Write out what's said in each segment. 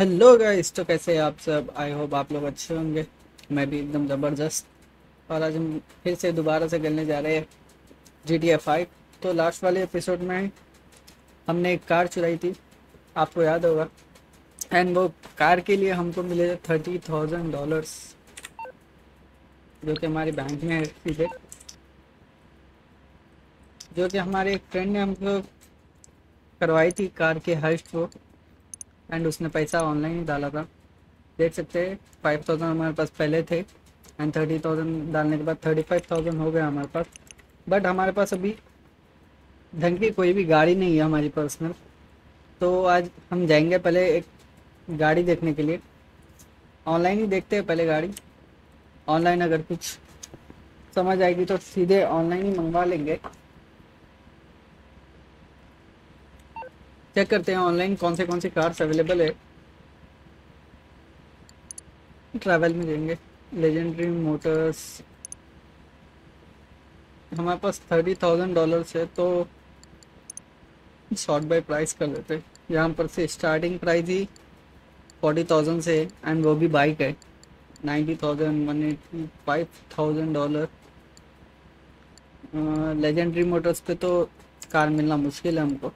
Hello guys, तो कैसे हैं आप सब। आई होप आप लोग अच्छे होंगे, मैं भी एकदम ज़बरदस्त। और आज हम फिर से दोबारा से खेलने जा रहे हैं GTA 5। तो लास्ट वाले एपिसोड में हमने एक कार चुराई थी, आपको याद होगा। एंड वो कार के लिए हमको मिले थे $30,000, जो कि हमारे बैंक में सीधे, जो कि हमारे एक फ्रेंड ने हमको करवाई थी कार के हाइस्ट वो। एंड उसने पैसा ऑनलाइन ही डाला था, देख सकते हैं। 5,000 हमारे पास पहले थे एंड 30,000 डालने के बाद 35,000 हो गया हमारे पास। बट हमारे पास अभी ढंग की कोई भी गाड़ी नहीं है हमारी पर्सनल। तो आज हम जाएंगे पहले एक गाड़ी देखने के लिए, ऑनलाइन ही देखते हैं पहले गाड़ी। ऑनलाइन अगर कुछ समझ आएगी तो सीधे ऑनलाइन ही मंगवा लेंगे। चेक करते हैं ऑनलाइन कौन से कार्स अवेलेबल है। ट्रैवल में जाएंगे, लेजेंडरी मोटर्स। हमारे पास $30,000 है तो शॉर्ट बाय प्राइस कर लेते हैं। यहाँ पर से स्टार्टिंग प्राइस ही 40,000 से है एंड वो भी बाइक है। 90,000, 185,000 डॉलर। लेजेंडरी मोटर्स पे तो कार मिलना मुश्किल है हमको।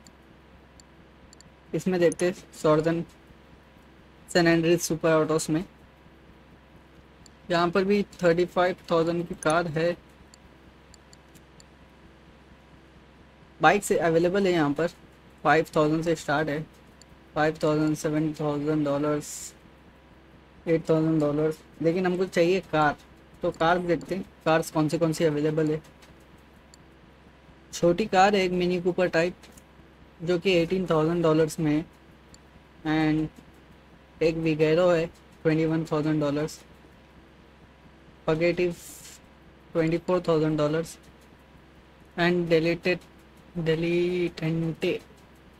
इसमें देखते हैं Southern San Andreas Super Autos में, यहाँ पर भी 35,000 की कार है। बाइक से अवेलेबल है यहाँ पर, 5,000 से स्टार्ट है। 5,000, $7,000, $8,000। लेकिन हमको चाहिए कार, तो कार देखते हैं कार्स कौन सी अवेलेबल है। छोटी कार है एक मिनी कूपर टाइप, जो कि $18,000 में है। एंड एक विगेरो है $21,000, पगेटिव $24,000 एंड डेलीटेंटे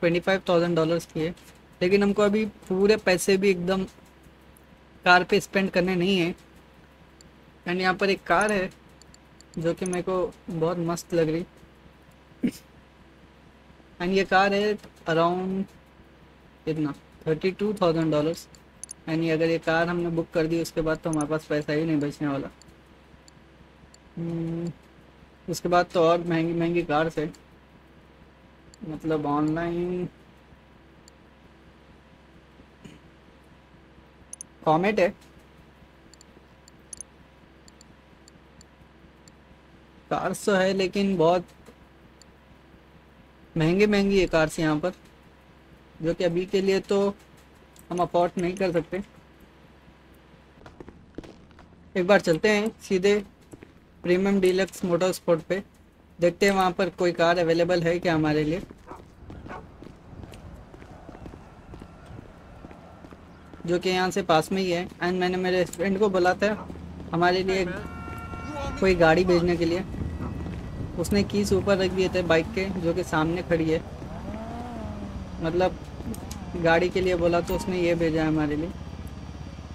$25,000 की है। लेकिन हमको अभी पूरे पैसे भी एकदम कार पे स्पेंड करने नहीं है। एंड यहाँ पर एक कार है जो कि मेरे को बहुत मस्त लग रही। एंड ये कार है अराउंड कितना, $32,000। एंड अगर ये कार हमने बुक कर दी उसके बाद तो हमारे पास पैसा ही नहीं बचने वाला। उसके बाद तो और महंगी कार्स है। मतलब ऑनलाइन कॉमेट है, कार्स तो है लेकिन बहुत महंगी है कार्स यहाँ पर, जो कि अभी के लिए तो हम अफोर्ड नहीं कर सकते। एक बार चलते हैं सीधे प्रीमियम डीलक्स मोटर स्पोर्ट पे, देखते हैं वहाँ पर कोई कार अवेलेबल है क्या हमारे लिए। जो कि यहाँ से पास में ही है। एंड मैंने मेरे फ्रेंड को बोला था हमारे लिए कोई गाड़ी भेजने के लिए। उसने कीस ऊपर रख दिए थे बाइक के, जो कि सामने खड़ी है। मतलब गाड़ी के लिए बोला तो उसने ये भेजा है हमारे लिए,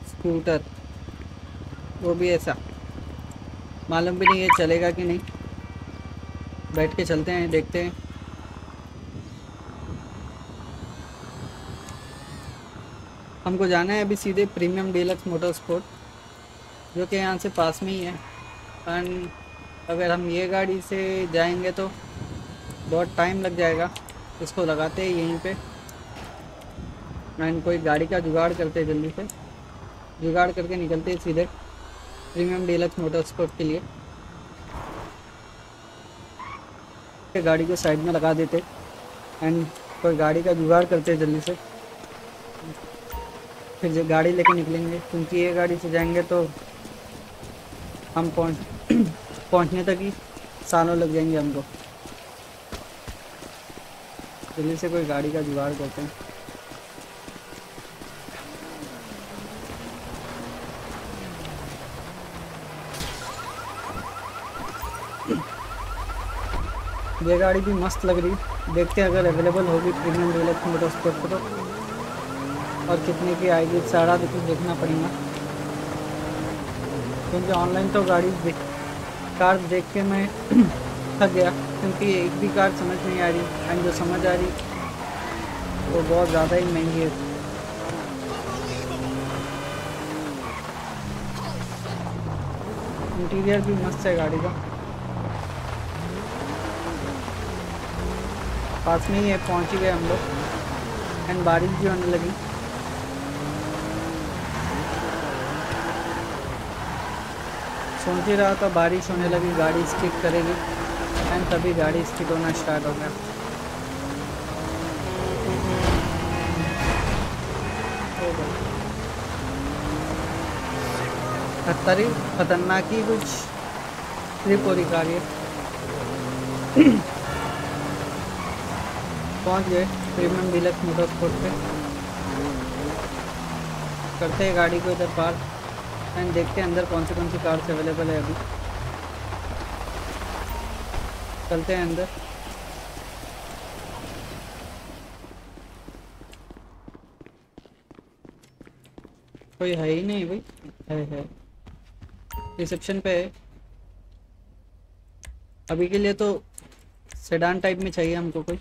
स्कूटर। वो भी ऐसा मालूम भी नहीं ये चलेगा कि नहीं। बैठ के चलते हैं, देखते हैं। हमको जाना है अभी सीधे प्रीमियम डीलक्स मोटर स्पोर्ट, जो कि यहाँ से पास में ही है। एंड अगर हम ये गाड़ी से जाएंगे तो बहुत टाइम लग जाएगा, इसको लगाते हैं यहीं पे। एंड कोई गाड़ी का जुगाड़ करते हैं, जल्दी से जुगाड़ करके निकलते हैं सीधे प्रीमियम डीलक्स मोटर स्पोर्ट के लिए। गाड़ी को साइड में लगा देते एंड कोई गाड़ी का जुगाड़ करते हैं जल्दी से, फिर गाड़ी लेके निकलेंगे। क्योंकि ये गाड़ी से जाएंगे तो हम पहुंचने तक ही सालों लग जाएंगे हमको। जल्दी से कोई गाड़ी का जुगाड़ करते हैं। ये गाड़ी भी मस्त लग रही, देखते हैं अगर अवेलेबल होगी प्रीमियम डीलक्स मोटर स्पोर्ट पर तो। और कितने की आएगी सारा कुछ देखना पड़ेगा, क्योंकि ऑनलाइन तो गाड़ी कार देख के मैं थक गया, क्योंकि एक भी कार समझ नहीं आ रही। एंड जो समझ आ रही वो बहुत ज़्यादा ही महंगी है। इंटीरियर भी मस्त है गाड़ी का। पास में ही है, पहुँच ही गए हम लोग। एंड बारिश भी होने लगी। सोच ही रहा था बारिश होने लगी गाड़ी स्किड करेगी, एंड तभी गाड़ी स्किड होना स्टार्ट हो गया। खतरनाक ही कुछ ट्रिप हो रही गाड़ी। पहुँच गए प्रीमियम डीलक्स मोटरस्पोर्ट पे। करते हैं गाड़ी को इधर पार, एंड देखते हैं अंदर कौन सी कार्स अवेलेबल है। अभी चलते हैं अंदर। कोई है ही नहीं भाई। है रिसेप्शन पे है। अभी के लिए तो सेडान टाइप में चाहिए हमको कोई।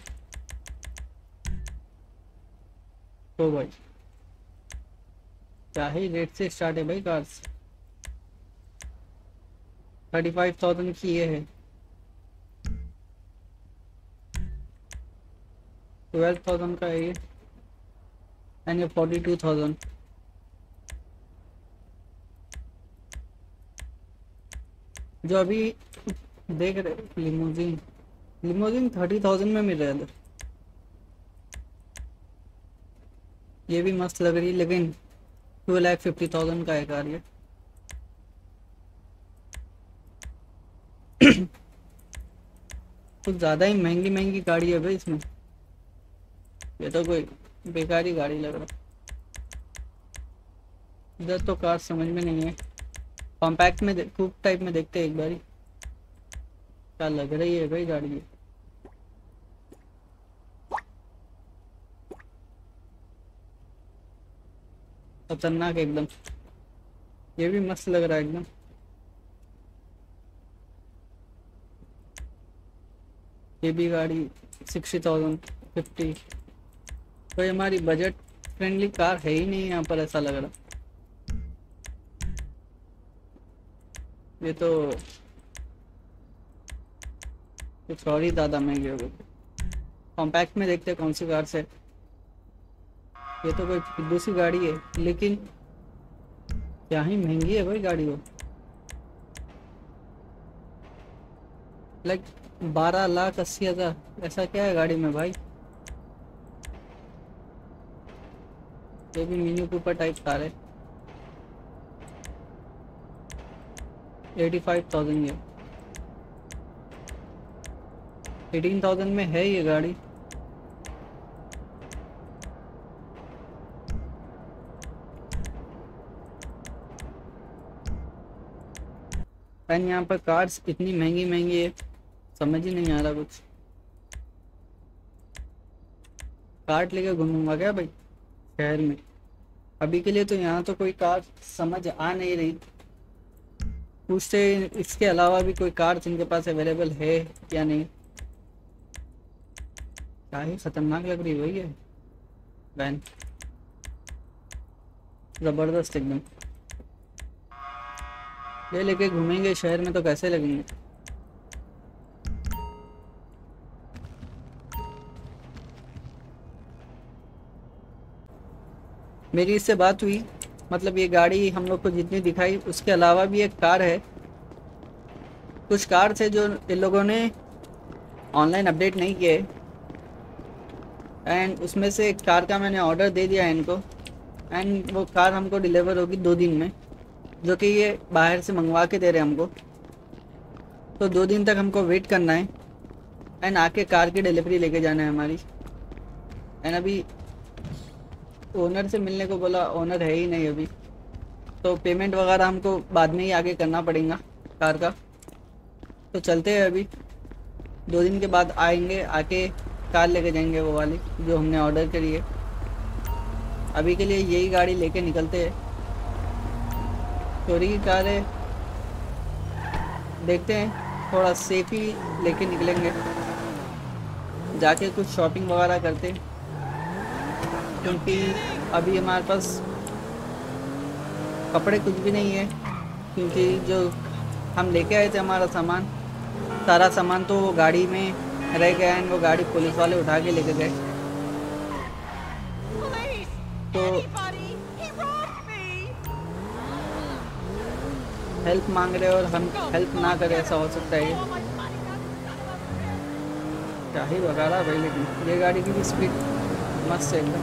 तो भाई क्या ही रेट से स्टार्ट है भाई कार्स। 35,000 की ये है। 12,000 का है ये, एंड ये 42,000। जो अभी देख रहे लिमोजिन 30,000 में मिल रहा है इधर। ये भी मस्त लग रही, लेकिन 2,50,000 का है कार ये। कुछ ज्यादा ही महंगी गाड़ी है भाई इसमें। ये तो कोई बेकार ही गाड़ी लग रहा। इधर तो कार समझ में नहीं है। कॉम्पैक्ट में कूप टाइप में देखते हैं एक बारी। क्या लग रही है भाई गाड़ी ये। खतरनाक एकदम। ये भी मस्त लग रहा है एकदम। ये भी गाड़ी 60,050। तो हमारी बजट फ्रेंडली कार है ही नहीं यहाँ पर, ऐसा लग रहा। ये तो कुछ और ही दादा महंगे हो गए। कॉम्पैक्ट में देखते हैं कौन सी कार से। ये तो कोई दूसरी गाड़ी है, लेकिन क्या ही महंगी है भाई गाड़ी वो। लाइक 12,80,000 ऐसा क्या है गाड़ी में भाई। ये भी मिनी कूपर टाइप कार है। 85,000 ये। 18,000 में है ये गाड़ी। एंड यहाँ पर कार्स इतनी महंगी है, समझ ही नहीं आ रहा कुछ। कार्ट लेके घूमूंगा क्या भाई शहर में। अभी के लिए तो यहाँ तो कोई कार समझ आ नहीं रही। पूछते इसके अलावा भी कोई कार जिनके पास अवेलेबल है या नहीं। क्या ही खतरनाक लग रही वही है वैन, जबरदस्त एकदम। ये लेके घूमेंगे शहर में तो कैसे लगेंगे। मेरी इससे बात हुई, मतलब ये गाड़ी हम लोग को जितनी दिखाई उसके अलावा भी एक कार है। कुछ कार थे जो इन लोगों ने ऑनलाइन अपडेट नहीं किए, एंड उसमें से एक कार का मैंने ऑर्डर दे दिया है इनको। एंड वो कार हमको डिलीवर होगी 2 दिन में, जो कि ये बाहर से मंगवा के दे रहे हैं हमको। तो 2 दिन तक हमको वेट करना है, एंड आके कार की डिलीवरी लेके जाना है हमारी। एंड अभी ओनर से मिलने को बोला, ओनर है ही नहीं अभी। तो पेमेंट वगैरह हमको बाद में ही आगे करना पड़ेगा कार का। तो चलते हैं अभी, 2 दिन के बाद आएंगे, आके कार लेके जाएंगे वो वाली जो हमने ऑर्डर करी है। अभी के लिए यही गाड़ी लेके निकलते हैं। चोरी की कार है, देखते हैं। थोड़ा सेफ ही लेके निकलेंगे। जाके कुछ शॉपिंग वगैरह करते हैं, क्योंकि अभी हमारे पास कपड़े कुछ भी नहीं है। क्योंकि जो हम लेके आए थे हमारा सामान, सारा सामान तो वो गाड़ी में रह गया है, वो गाड़ी पुलिस वाले उठा के लेके गए। तो हेल्प मांग रहे और हम हेल्प ना करें, ऐसा हो सकता है ही वगैरह भाई। लेकिन ये गाड़ी की भी स्पीड मस्त है एकदम,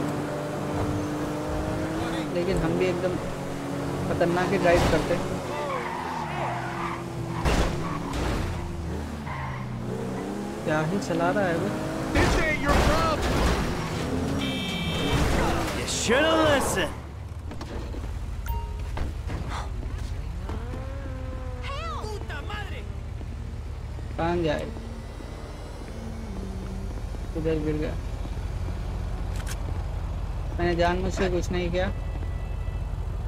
लेकिन हम भी एकदम खतरनाक ही ड्राइव करते हैं। क्या ही चला रहा है वो। कहाँ जाए, उधर गिर गया। मैंने जानबूझ के कुछ नहीं किया,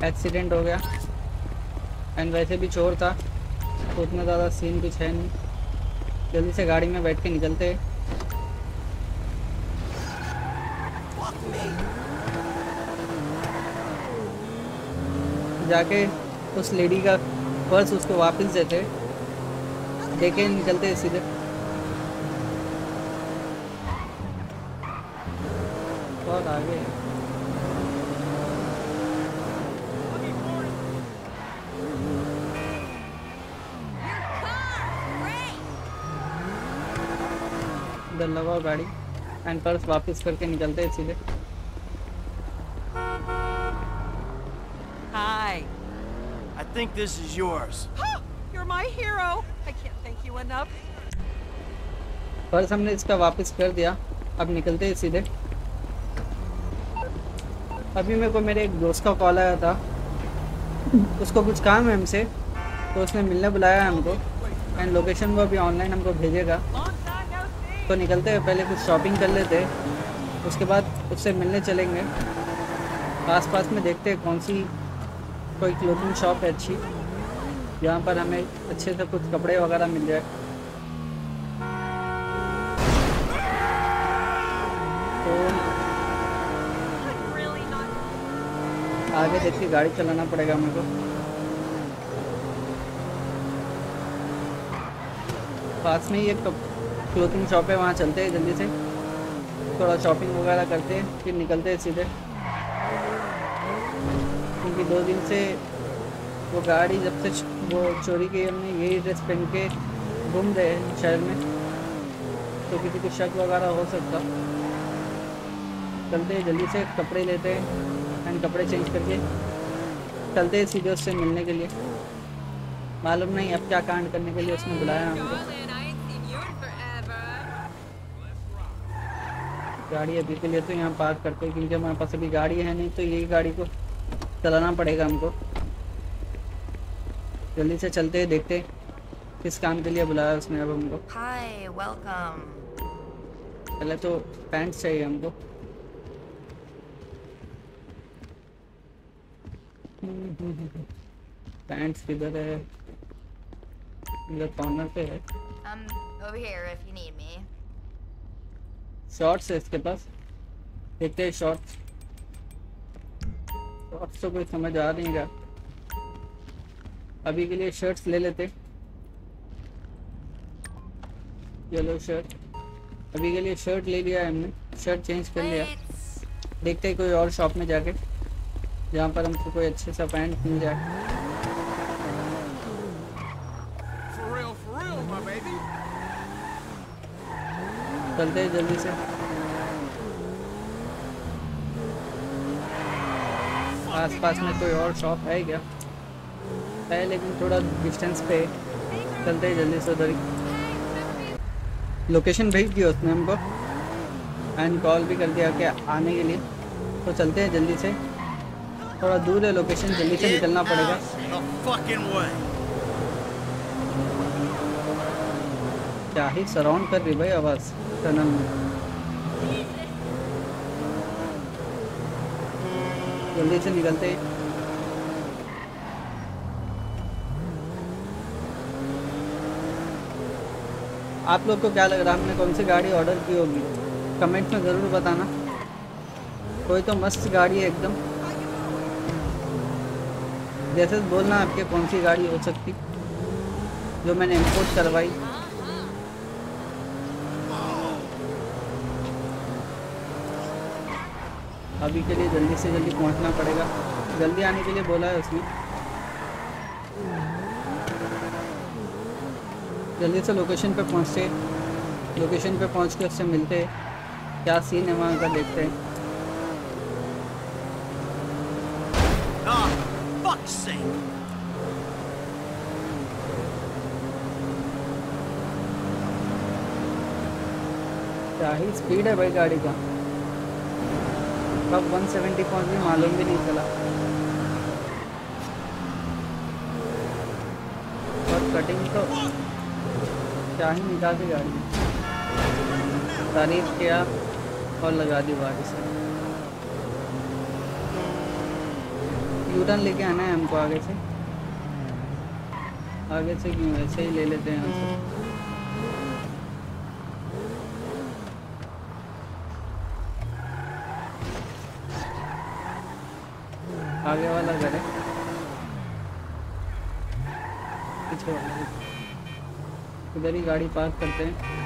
एक्सीडेंट हो गया। एंड वैसे भी चोर था तो उतना ज़्यादा सीन कुछ है नहीं। जल्दी से गाड़ी में बैठ के निकलते। जाके उस लेडी का पर्स उसको वापस देते, देके निकलते सीधे। बहुत आगे इधर लगाओ गाड़ी एंड पर्स वापस करके निकलते हैं सीधे। Hi. I think this is yours. You're my hero. I can't thank you enough. Purse हमने इसका वापस कर दिया, अब निकलते हैं सीधे। अभी मेरे को मेरे एक दोस्त का कॉल आया था, उसको कुछ काम है हमसे, तो उसने मिलने बुलाया है हमको एंड लोकेशन वो अभी ऑनलाइन हमको भेजेगा। तो निकलते हैं, पहले कुछ शॉपिंग कर लेते हैं, उसके बाद उससे मिलने चलेंगे। आसपास में देखते हैं कौन सी कोई क्लोथिंग शॉप है अच्छी, जहाँ पर हमें अच्छे से कुछ कपड़े वगैरह मिल जाए। आगे देख के गाड़ी चलाना पड़ेगा मेरे को। पास में ही एक क्लोथिंग शॉप है, वहाँ चलते हैं जल्दी से, थोड़ा शॉपिंग वगैरह करते हैं, फिर निकलते हैं सीधे। क्योंकि 2 दिन से वो गाड़ी जब से वो चोरी की, हमने यही ड्रेस पहन के घूम रहे हैं शहर में, तो किसी को शक वगैरह हो सकता। चलते हैं जल्दी से, कपड़े लेते हैं, कपड़े चेंज करके चलते हैं सीधे उससे मिलने के लिए। मालूम नहीं अब क्या कांड करने के लिए उसने बुलाया हमको। गाड़ी अभी के लिए तो यहाँ पार्क करते हैं, क्योंकि हमारे पास अभी गाड़ी है नहीं, तो यही गाड़ी को चलाना पड़ेगा हमको। जल्दी से चलते हैं, देखते किस काम के लिए बुलाया उसने अब हमको। Hi welcome. पहले तो पैंट चाहिए हमको। पैंट्स किधर है? मेरा कॉर्नर पे है। Over here if you need me. Shorts है इसके पास, देखते हैं शॉर्ट्स। शॉर्ट्स तो कोई समझ आ नहीं रहा। अभी के लिए शर्ट्स ले लेते, येलो शर्ट। अभी के लिए शर्ट ले लिया है हमने, शर्ट चेंज कर लिया। देखते हैं कोई और शॉप में जाके, जहाँ पर हमको कोई अच्छे सा पैंट मिल जाए। चलते हैं जल्दी से। आसपास में कोई और शॉप है क्या? है लेकिन थोड़ा डिस्टेंस पे। चलते हैं जल्दी से उधर। लोकेशन भेज दिया उसने हमको एंड कॉल भी कर दिया क्या आने के लिए, तो चलते हैं जल्दी से। थोड़ा दूर है लोकेशन, जल्दी से निकलना पड़ेगा। क्या ही सराउंड कर रही भाई आवाज टनल में। जल्दी से निकलते। आप लोग को क्या लग रहा है हमने कौन सी गाड़ी ऑर्डर की होगी? कमेंट में ज़रूर बताना। कोई तो मस्त गाड़ी है एकदम, जैसे बोलना आपके कौन सी गाड़ी हो सकती। जो मैंने इंपोर्ट करवाई। अभी के लिए जल्दी से जल्दी पहुंचना पड़ेगा, जल्दी आने के लिए बोला है उसने। जल्दी से लोकेशन पे पहुंचते, लोकेशन पे पहुंच के उससे मिलते, क्या सीन है वहाँ का देखते हैं। क्या ही स्पीड है भाई गाड़ी का, कब 170 पहुँच भी मालूम भी नहीं चला। और कटिंग तो क्या ही निकाल दी गाड़ी में, तारीफ किया और लगा दी गाड़ी से। यूटर्न लेके आना है हमको आगे से, आगे से क्यों ऐसे ही ले लेते हैं हमसे। आगे वाला घर है, पीछे वाला उधर ही गाड़ी पार्क करते हैं।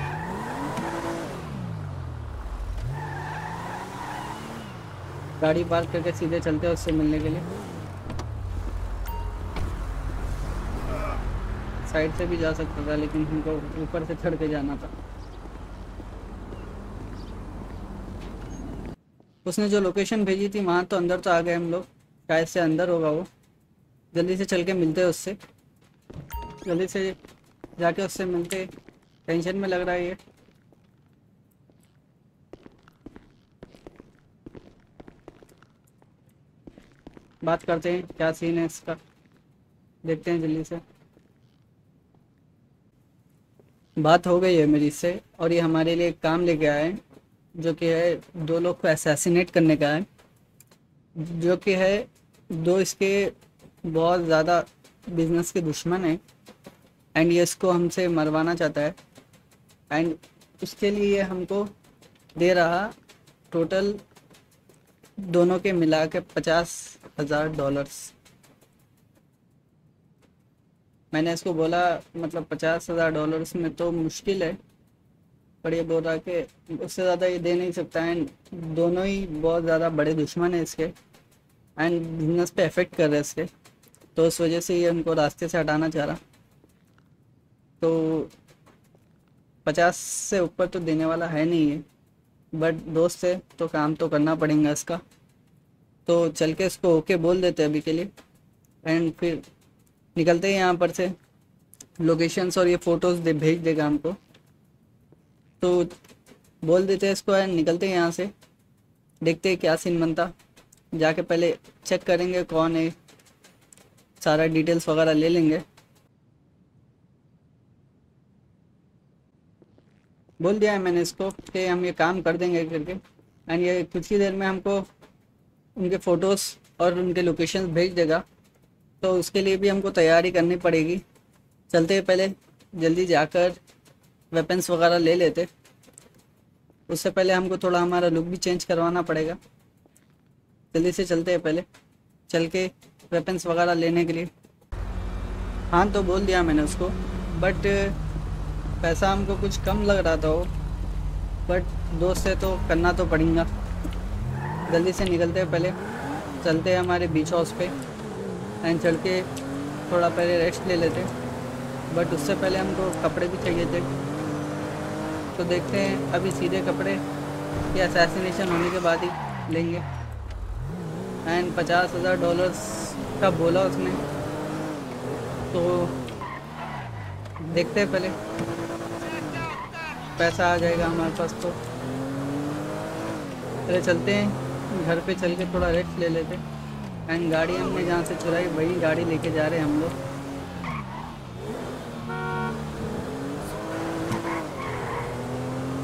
गाड़ी पार्क करके सीधे चलते हैं उससे मिलने के लिए। साइड से भी जा सकता था लेकिन हमको ऊपर से चढ़ के जाना था। उसने जो लोकेशन भेजी थी वहाँ तो अंदर तो आ गए हम लोग, शायद से अंदर होगा वो। जल्दी से चल के मिलते हैं उससे, जल्दी से जाके उससे मिलते। टेंशन में लग रहा है ये। बात करते हैं क्या सीन है इसका, देखते हैं जल्दी से। बात हो गई है मेरी इससे, और ये हमारे लिए काम लेके आए हैं जो कि है दो लोग को असैसिनेट करने का है, जो कि है दो इसके बहुत ज़्यादा बिजनेस के दुश्मन हैं एंड ये इसको हमसे मरवाना चाहता है। एंड उसके लिए हमको दे रहा टोटल दोनों के मिला के $50,000। मैंने इसको बोला मतलब $50,000 में तो मुश्किल है, पर ये बोल रहा कि उससे ज़्यादा ये दे नहीं सकता। एंड दोनों ही बहुत ज़्यादा बड़े दुश्मन हैं इसके एंड बिजनेस पे इफेक्ट कर रहे हैं इसके, तो उस वजह से ये उनको रास्ते से हटाना चाह रहा। तो 50 से ऊपर तो देने वाला है नहीं है, बट दोस्त है तो काम तो करना पड़ेगा इसका। तो चल के इसको ओके बोल देते हैं अभी के लिए एंड फिर निकलते हैं यहाँ पर से। लोकेशंस और ये फ़ोटोज़ भेज देगा हमको, तो बोल देते हैं इसको एंड निकलते हैं यहाँ से। देखते हैं क्या सीन बनता, जाके पहले चेक करेंगे कौन है, सारा डिटेल्स वगैरह ले लेंगे। बोल दिया है मैंने इसको कि हम ये काम कर देंगे करके, एंड ये कुछ ही देर में हमको उनके फ़ोटोज़ और उनके लोकेशंस भेज देगा। तो उसके लिए भी हमको तैयारी करनी पड़ेगी। चलते हैं पहले जल्दी जाकर वेपन्स वगैरह ले लेते, उससे पहले हमको थोड़ा हमारा लुक भी चेंज करवाना पड़ेगा। जल्दी से चलते हैं पहले, चल के वेपन्स वगैरह लेने के लिए। हाँ तो बोल दिया मैंने उसको, बट पैसा हमको कुछ कम लग रहा था वो, बट दोस्त से तो करना तो पड़ेगा। जल्दी से निकलते हैं पहले, चलते हैं हमारे बीच हाउस पे एंड चल के थोड़ा पहले रेस्ट ले लेते। बट उससे पहले हमको कपड़े भी चाहिए थे, तो देखते हैं अभी सीधे कपड़े या असैसिनेशन होने के बाद ही लेंगे। एंड $50,000 का बोला उसने, तो देखते हैं पहले पैसा आ जाएगा हमारे पास तो पहले। चलते हैं घर पे, चल के थोड़ा रेस्ट ले लेते हैं। एंड गाड़ी हमने जहाँ से चुराई वही गाड़ी लेके जा रहे हैं हम लोग।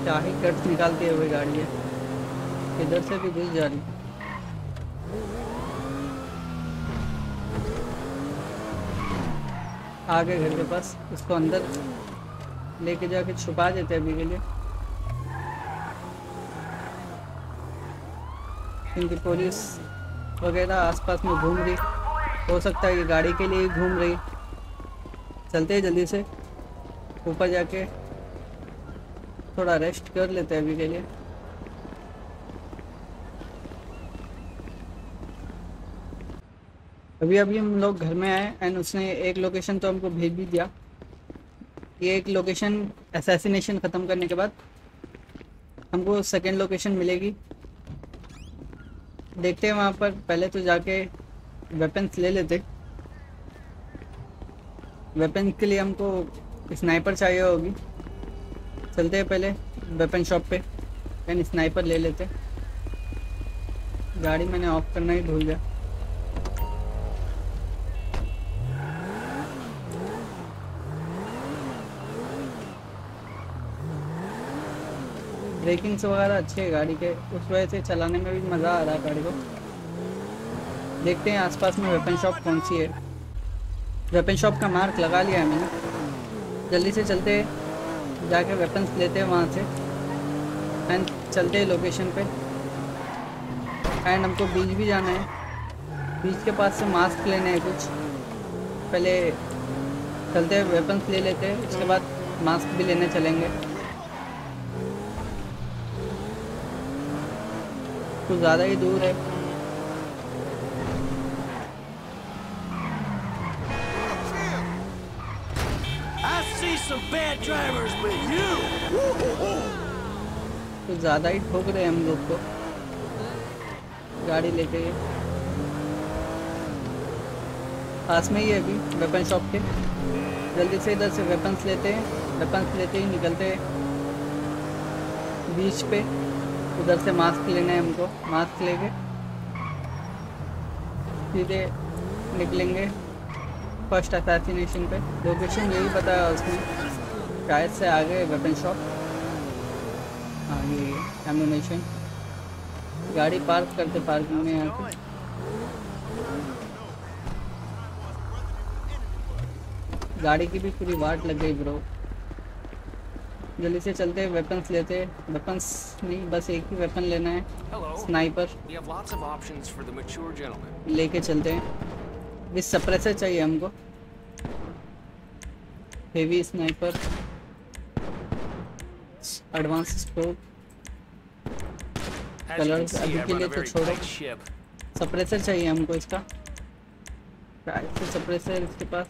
चाहे कट्स निकालते हुए गाड़ी है, इधर से भी घुस जा रही। आगे घर के पास उसको अंदर लेके जाके छुपा देते हैं अभी के लिए, क्योंकि पुलिस वगैरह आसपास में घूम रही, हो सकता है ये गाड़ी के लिए ही घूम रही। चलते हैं जल्दी से। ऊपर जाके थोड़ा रेस्ट कर लेते हैं अभी के लिए। अभी अभी हम लोग घर में आए एंड उसने एक लोकेशन तो हमको भेज भी दिया। ये एक लोकेशन असैसिनेशन ख़त्म करने के बाद हमको सेकंड लोकेशन मिलेगी। देखते हैं वहाँ पर, पहले तो जाके वेपन्स ले लेते। वेपन्स के लिए हमको स्नाइपर चाहिए होगी। चलते हैं पहले वेपन शॉप पे एंड स्नाइपर ले लेते। गाड़ी मैंने ऑफ करना ही भूल गया। ब्रेकिंग्स वगैरह अच्छे है गाड़ी के, उस वजह से चलाने में भी मज़ा आ रहा है गाड़ी को। देखते हैं आसपास में वेपन शॉप कौन सी है। वेपन शॉप का मार्क लगा लिया है मैंने। जल्दी से चलते जाके वेपन्स लेते हैं वहाँ से एंड चलते हैं लोकेशन पे। एंड हमको बीच भी जाना है, बीच के पास से मास्क लेने हैं कुछ। पहले चलते हैं वेपन्स ले लेते हैं, उसके बाद मास्क भी लेने चलेंगे। कुछ ज़्यादा ही दूर है। कुछ ज़्यादा ही ठोक रहे हैं हम लोग को गाड़ी लेके। पास में ही है अभी वेपन शॉप के। जल्दी से इधर से वेपन्स लेते हैं। वेपन्स लेते ही निकलते हैं बीच पे। उधर से मास्क लेना है हमको। मास्क लेके सीधे निकलेंगे फर्स्ट असैसिनेशन पे। लोकेशन यही पता है उसमें। शायद से आगे वेपन शॉप। हाँ ये एम्यूनेशन। गाड़ी पार्क करते पार्किंग में यहाँ पे। गाड़ी की भी पूरी वाट लग गई ब्रो। जल्दी से चलते हैं वेपन्स लेते हैं। वेपन्स नहीं, बस एक ही वेपन लेना है, स्नाइपर। लेके चलते हैं। विद सप्रेसर चाहिए हमको, heavy sniper, advance scope. Colours अभी के लिए तो छोड़ो, सप्रेसर चाहिए हमको इसका। तो सप्रेसर इसके पास।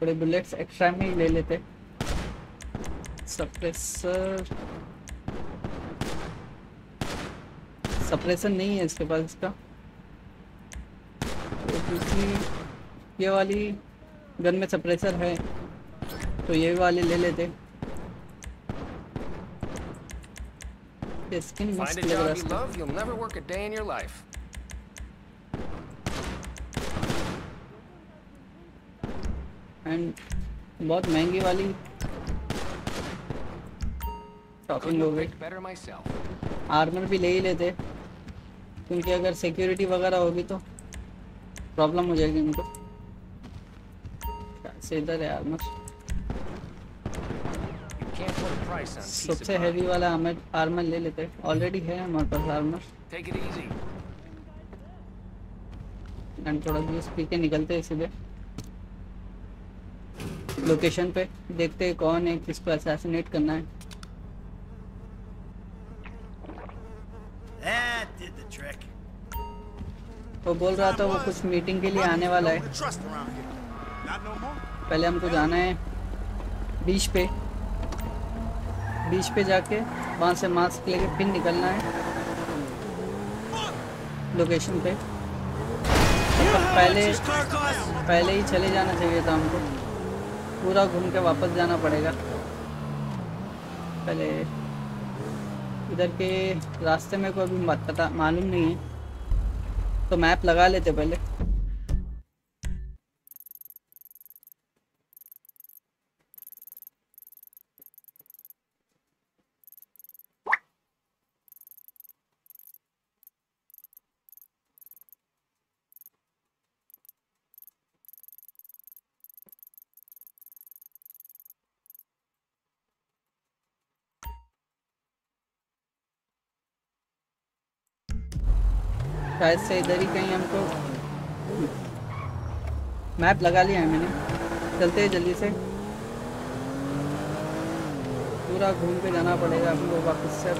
थोड़े बुलेट्स एक्स्ट्रा में ही ले लेते। सप्रेसर नहीं है इसके पास इसका। ये वाली गन में सप्रेसर है तो ये वाली ले लेते। स्किन मिक्स लग रहा है। एंड बहुत महंगी वाली शॉपिंग हो गई। आर्मर भी ले ही लेते क्योंकि अगर सिक्योरिटी वगैरह होगी तो प्रॉब्लम हो जाएगी उनको। कैसे इधर है आर्मर। सबसे हैवी वाला आर्मर ले लेते। ऑलरेडी है हमारे पास आर्मर। एंड थोड़ा जूस पी के निकलते हैं सीधे लोकेशन पे। देखते हैं कौन है, किसको असैसिनेट करना है। वो बोल रहा था वो कुछ मीटिंग के लिए आने वाला है। पहले हमको जाना है बीच पे। बीच पे जाके वहाँ से मास्क लेके फिर निकलना है लोकेशन पे। तो पहले ही चले जाना चाहिए था हमको। पूरा घूम के वापस जाना पड़ेगा। पहले इधर के रास्ते में कोई भी पता मालूम नहीं है तो मैप लगा लेते पहले। शायद से इधर ही कहीं हमको। मैप लगा लिया है मैंने। चलते हैं जल्दी से पूरा घूम के जाना पड़ेगा हमको वापस से।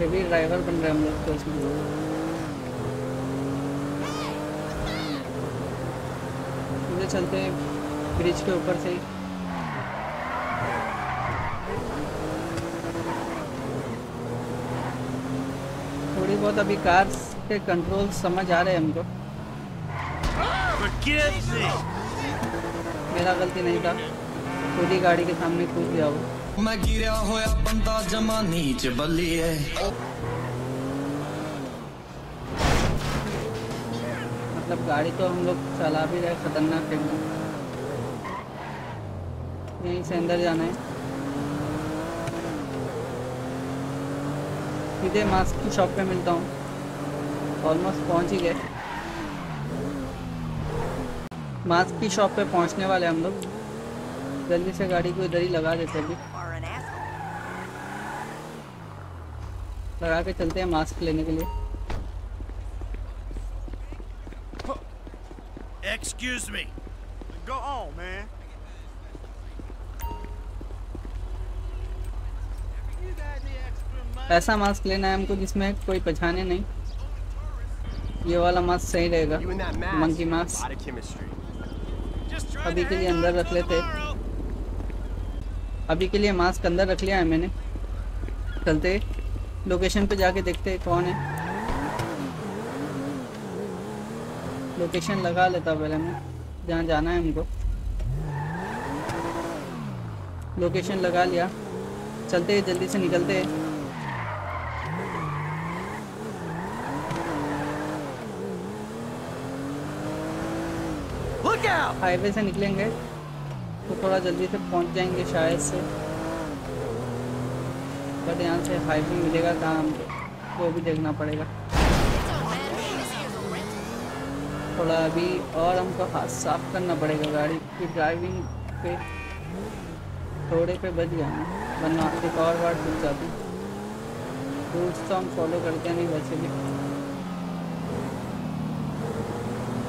हेवी ड्राइवर बन रहे हम लोग तो इसमें चलते हैं ब्रिज के ऊपर से ही। थोड़ी बहुत अभी कार्स के कंट्रोल समझ आ रहे हैं हमको। मेरा गलती नहीं था, खुद ही गाड़ी के सामने कूद गया वो। मैं गिरा होया बंदा जमा नीचे बल्ली है। मतलब गाड़ी तो हम लोग चला भी रहे खतरनाक एकदम। यहीं से अंदर जाना है, सीधे मास्क की शॉप पे मिलता हूँ। ऑलमोस्ट पहुँच ही गए मास्क की शॉप पे, पहुंचने वाले हम लोग। जल्दी से गाड़ी को इधर ही लगा देते हैं, अभी लगा के चलते हैं मास्क लेने के लिए। Excuse me. Go on, man. ऐसा मास्क लेना है हमको जिसमें कोई पहचाने नहीं। ये वाला मास्क सही रहेगा, मंकी मास्क। अभी के लिए अंदर रख लेते, अभी के लिए मास्क अंदर रख लिया है मैंने। चलते लोकेशन पे जाके देखते कौन है। लोकेशन लगा लेता पहले मैं, जहाँ जाना है हमको। लोकेशन लगा लिया, चलते जल्दी से निकलते हैं। हाईवे से निकलेंगे तो थोड़ा जल्दी से पहुंच जाएंगे शायद से। बट यहाँ से हाईवे मिलेगा कहाँ हमको, वो भी देखना पड़ेगा थोड़ा अभी। और हमको हाथ साफ करना पड़ेगा गाड़ी की ड्राइविंग पे, थोड़े पे बच गया वरना एक और बार टूट जाती। रूट्स तो हम फॉलो करते नहीं वैसे भी।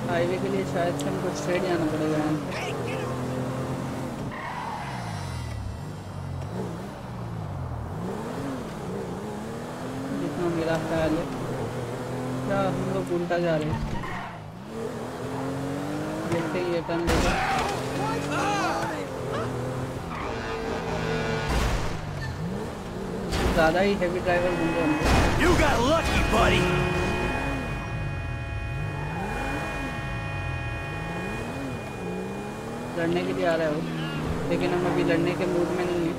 हाईवे के लिए शायद से हमको स्ट्रेट जाना पड़ेगा यहाँ पे, जितना मेरा ख्याल है। क्या हम लोग उल्टा जा रहे हैं? देखते ही ये टर्न लेगा। ज़्यादा ही हैवी ड्राइवर घूम रहे हैं। लड़ने के लिए आ रहा है वो, लेकिन हम अभी लड़ने के मूड में नहीं हैं।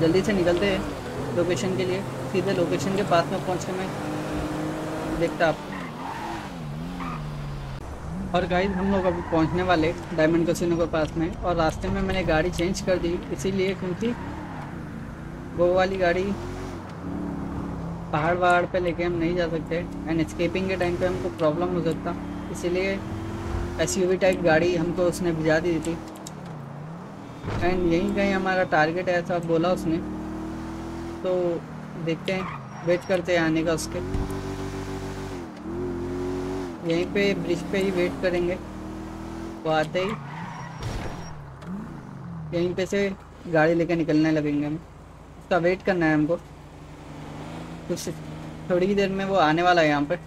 जल्दी से निकलते हैं लोकेशन के लिए। सीधे लोकेशन के पास में पहुँच के मैं देखता आपको। और गाइस हम लोग अभी पहुँचने वाले डायमंड कैसीनो के पास में। और रास्ते में मैंने गाड़ी चेंज कर दी इसीलिए, क्योंकि वो वाली गाड़ी पहाड़ वहाड़ पे लेके हम नहीं जा सकते एंड एस्केपिंग के टाइम पे हमको प्रॉब्लम हो सकता, इसीलिए एसयूवी टाइप गाड़ी हमको उसने भिजा दी थी। एंड यहीं कहीं हमारा टारगेट है ऐसा बोला उसने, तो देखते हैं, वेट करते हैं आने का उसके। यहीं पे ब्रिज पे ही वेट करेंगे, वो आते ही यहीं पे से गाड़ी लेकर निकलने लगेंगे हम। उसका वेट करना है हमको, कुछ थोड़ी ही देर में वो आने वाला है यहाँ पर।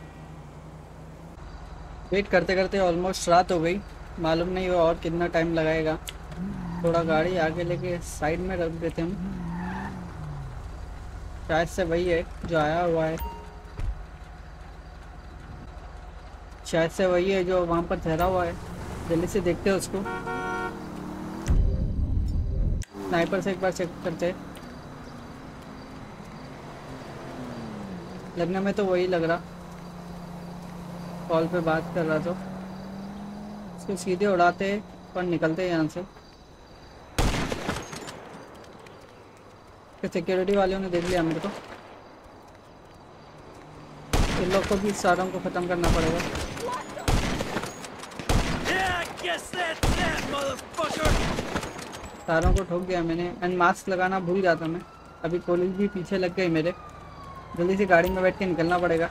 वेट करते करते ऑलमोस्ट रात हो गई, मालूम नहीं वो और कितना टाइम लगाएगा। थोड़ा गाड़ी आगे लेके साइड में रख देते हम, शायद से वही है जो आया हुआ है, शायद से वही है जो वहाँ पर ठहरा हुआ है। जल्दी से देखते हैं उसको, स्नाइपर से एक बार चेक करते हैं। लगने में तो वही लग रहा, कॉल पे बात कर रहा था उसको। सीधे उड़ाते पर निकलते हैं यहाँ से। सिक्योरिटी वालों ने देख लिया हमको, तो इन लोग को भी सारों को ख़त्म करना पड़ेगा। सारों को ठोक दिया मैंने एंड मास्क लगाना भूल जाता मैं। अभी पुलिस भी पीछे लग गई मेरे। जल्दी से गाड़ी में बैठ के निकलना पड़ेगा।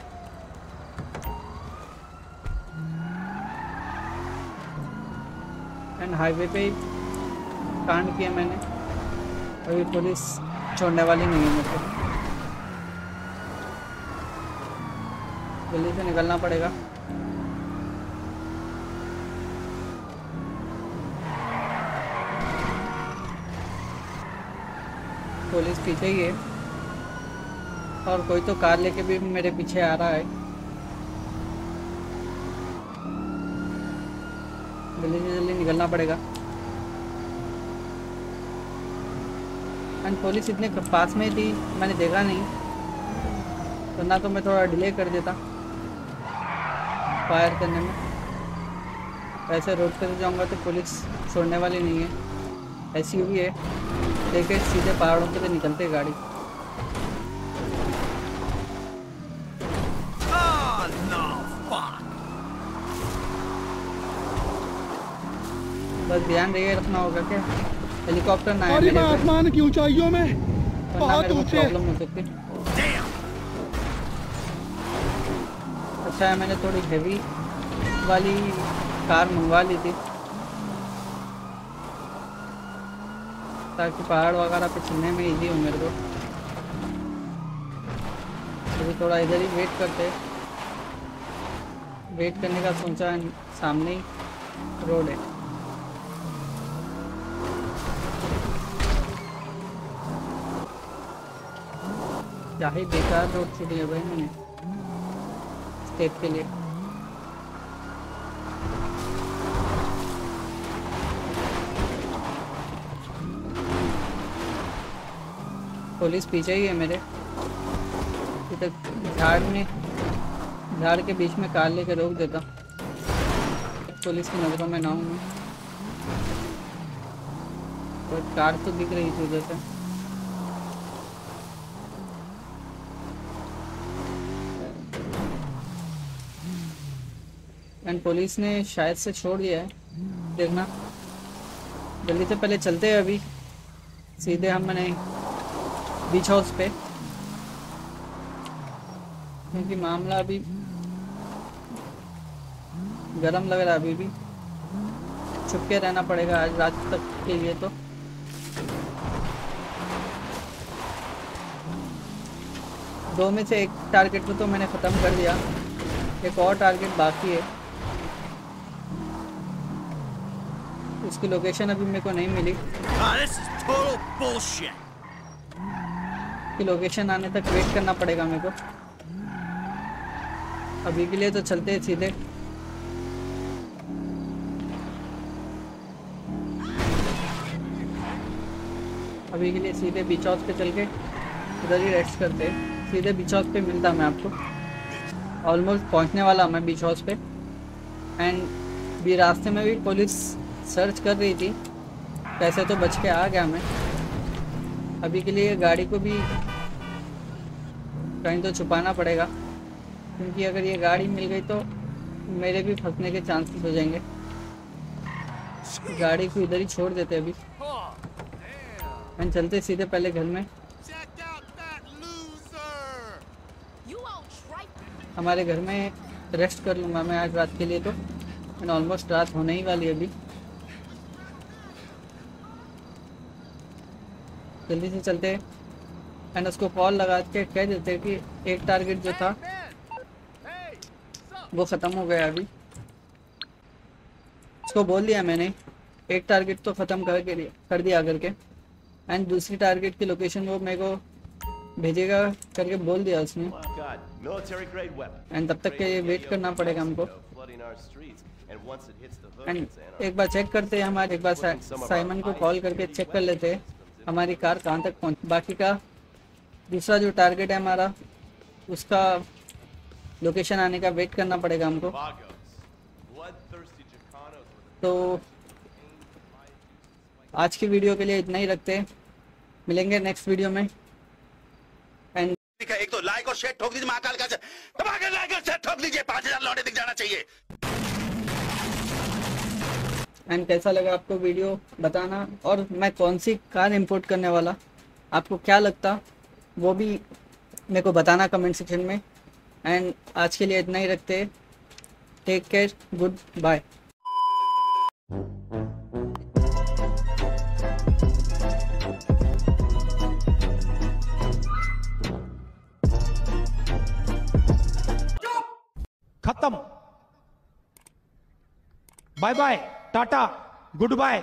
एंड हाईवे पे ही कांड किया मैंने, अभी पुलिस छोड़ने वाली नहीं है मुझे, गली से निकलना पड़ेगा। पुलिस पीछे ही है और कोई तो कार लेके भी मेरे पीछे आ रहा है। जल्दी से जल्दी निकलना पड़ेगा। एंड पुलिस इतने पास में थी, मैंने देखा नहीं, वरना तो मैं थोड़ा डिले कर देता फायर करने में। ऐसे रोड पर जाऊंगा तो पुलिस छोड़ने वाली नहीं है। एसयूवी है, लेके सीधे पहाड़ों पर निकलते गाड़ी। बस ध्यान रखिए, रखना होगा क्या हेलीकॉप्टर ना आए मेरे आसमान की ऊंचाइयों में, बहुत ऊंचे। अच्छा है मैंने थोड़ी हेवी वाली कार मंगवा ली थी ताकि पहाड़ वगैरह पे चलने में इजी हो मेरे को। अभी थोड़ा इधर ही वेट करते, वेट करने का सोचा, सामने ही रोड है। क्या ही बेकार रोड चुनी है भाई मैंने स्टेट के लिए। पुलिस पीछे ही है मेरे। अभी तक झाड़ में, झाड़ के बीच में कार लेकर रोक देता, पुलिस की नजरों में ना हूँ मैं। पर कार तो दिख रही थी उधर से। एंड पुलिस ने शायद से छोड़ दिया है, देखना। जल्दी से पहले चलते हैं, अभी सीधे हम मैंने बीच हाउस पे, क्योंकि मामला अभी गरम लग रहा है। अभी भी छुप के रहना पड़ेगा आज रात तक के लिए। तो दो में से एक टारगेट को तो मैंने ख़त्म कर दिया, एक और टारगेट बाकी है, उसकी लोकेशन अभी मेरे को नहीं मिली। की लोकेशन आने तक वेट करना पड़ेगा मेरे को। अभी के लिए तो चलते हैं सीधे। अभी के लिए सीधे बीच हाउस पे चल के उधर ही रेस्ट करते हैं। सीधे बीच हाउस पे मिलता मैं आपको। ऑलमोस्ट पहुंचने वाला मैं बीच हाउस पे। एंड भी रास्ते में भी पुलिस सर्च कर रही थी, कैसे तो बच के आ गया मैं। अभी के लिए गाड़ी को भी कहीं तो छुपाना पड़ेगा, क्योंकि अगर ये गाड़ी मिल गई तो मेरे भी फंसने के चांसेस हो जाएंगे। गाड़ी को इधर ही छोड़ देते अभी एंड चलते सीधे पहले घर में। हमारे घर में रेस्ट कर लूँगा मैं आज रात के लिए। तो एंड ऑलमोस्ट रात होने ही वाली है अभी। जल्दी से चलते एंड उसको कॉल लगा के कह देते कि एक टारगेट जो था वो ख़त्म हो गया। अभी उसको बोल दिया मैंने, एक टारगेट तो ख़त्म कर दिया करके, एंड दूसरी टारगेट की लोकेशन वो मेरे को भेजेगा करके बोल दिया उसने। एंड तब तक के वेट करना पड़ेगा हमको। एंड एक बार चेक करते हैं हमारे, एक बार साइमन को कॉल करके चेक कर लेते हैं हमारी कार कहाँ तक पहुँच। बाकी का दूसरा जो टारगेट है हमारा, उसका लोकेशन आने का वेट करना पड़ेगा हमको। तो आज की वीडियो के लिए इतना ही रखते हैं, मिलेंगे नेक्स्ट वीडियो में। एक तो लाइक और शेयर ठोक दीजिए, महाकाल का दबाकर लाइक और शेयर ठोक दीजिए, 5000 लौटे दिख जाना चाहिए। एंड कैसा लगा आपको वीडियो बताना, और मैं कौन सी कार इंपोर्ट करने वाला आपको क्या लगता वो भी मेरे को बताना कमेंट सेक्शन में। एंड आज के लिए इतना ही रखते हैं, टेक केयर, गुड बाय। खत्म, bye bye, Tata, good bye.